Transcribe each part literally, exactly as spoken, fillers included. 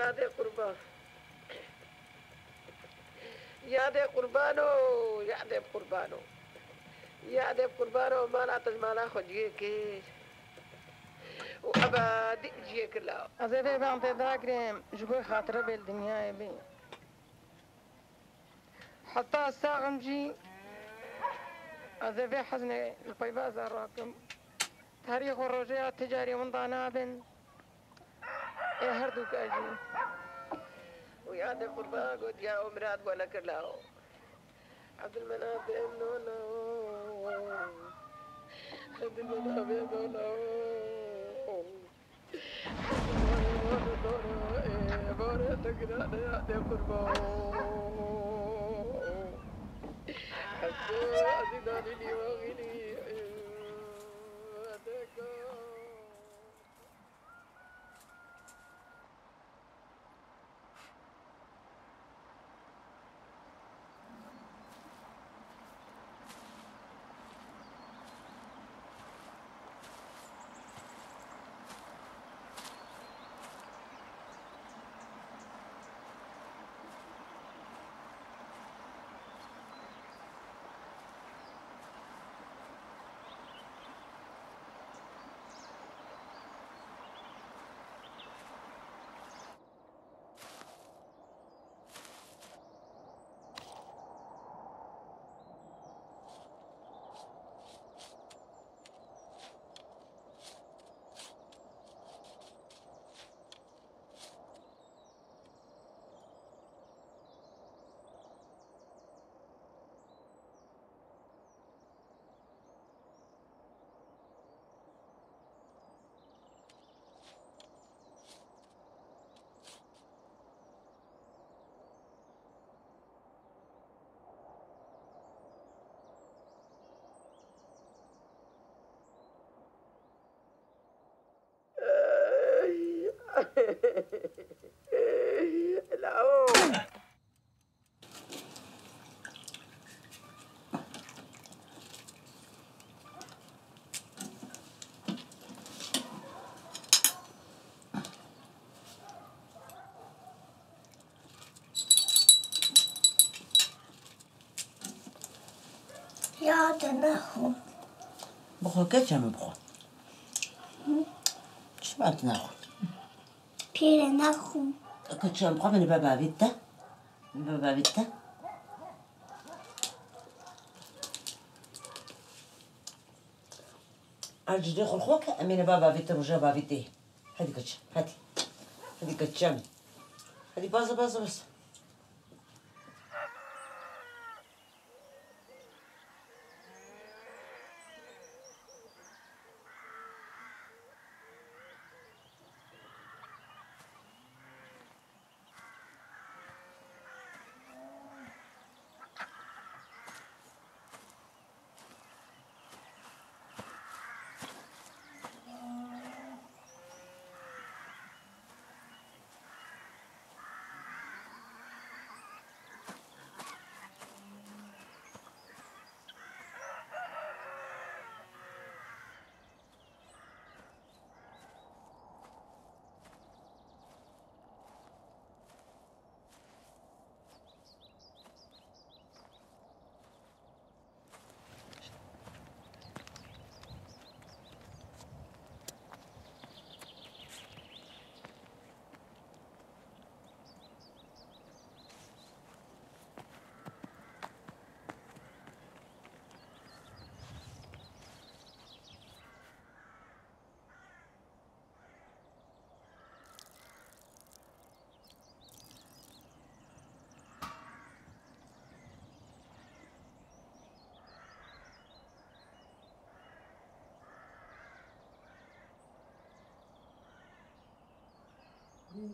یاد قربان، یاد قربانو، یاد قربانو، یاد قربانو مالا تجمالا خودگیر کیر و ابادی جیه کلا. از این بام تداعیم جوی خاطره بال دنیای بی. حتی استعم جی از این حزن البیباز راکم تاریخ و رجعت تجاری من دانابن. يا هردوك أجي ويا ده قربان قد يا أمراد ولا كلاو عبد المناب إمنونا عبد المناب إمنونا بورا تقرأنا يا ده قربان حسوا أزيداني لي وغيلي أتكا يا تناخد بخوكاتش عم بخوك شو ما تناخد بير ناخد كنت شو عم بخوك من بابا بيتا من بابا بيتا أرجع دخل خوك أمين بابا بيتا رجع بابا بيتي هذي كتش هذي هذي كتشامي هذي بازا بازا بس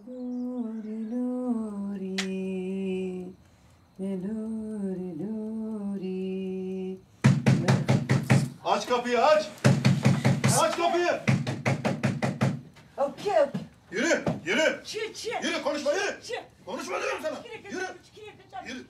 Lori, Lori, Lori, Lori. Aç kapıyı, aç! Aç kapıyı! Okey, okey. Yürü, yürü! Çı, çı! Yürü, konuşma, yürü! Çı! Konuşma diyorum sana! Yürü! Yürü!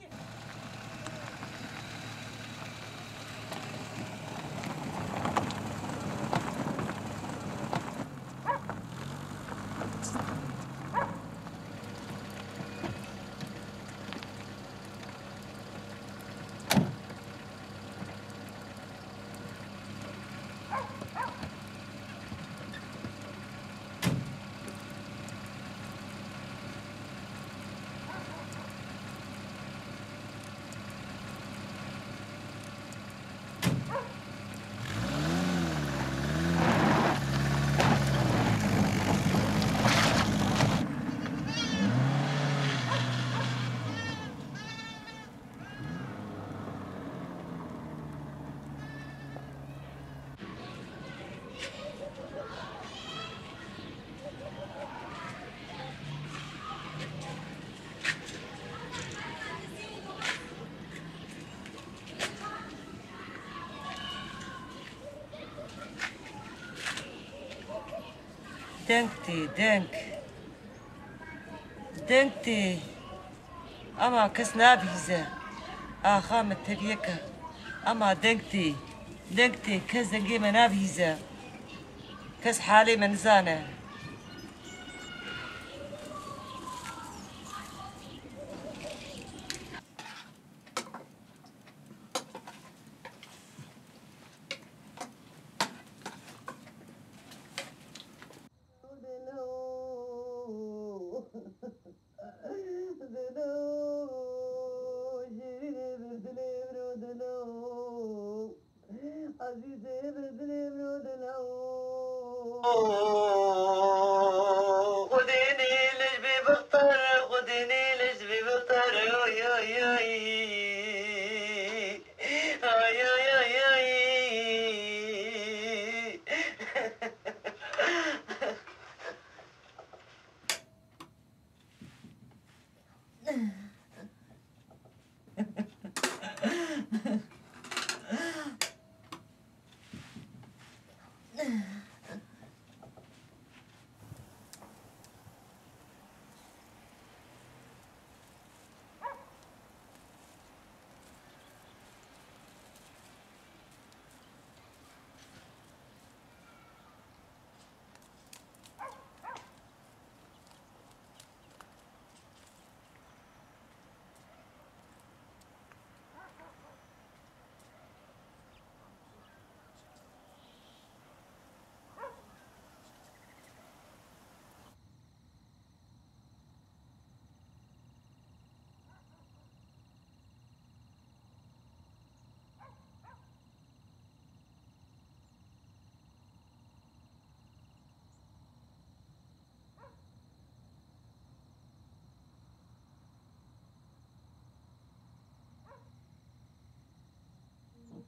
Denkti, denk. Denkti. Ama kız nabhize. Ahmet teriyeka. Ama denkti. Denkti. Kız dengime nabhize. Kız hali menzane.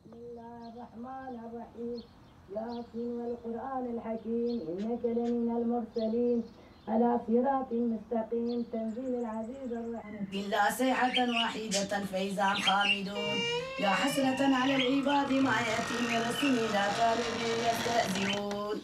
بسم الله الرحمن الرحيم ياسين والقرآن الحكيم إنك لمن المرسلين على صراط مستقيم تنزيل العزيز الرحيم بالله صيحة واحدة فإذا هم خامدون يا حسرة على العباد ما يأتي من رسول لا كانوا به يستهزئون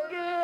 Again.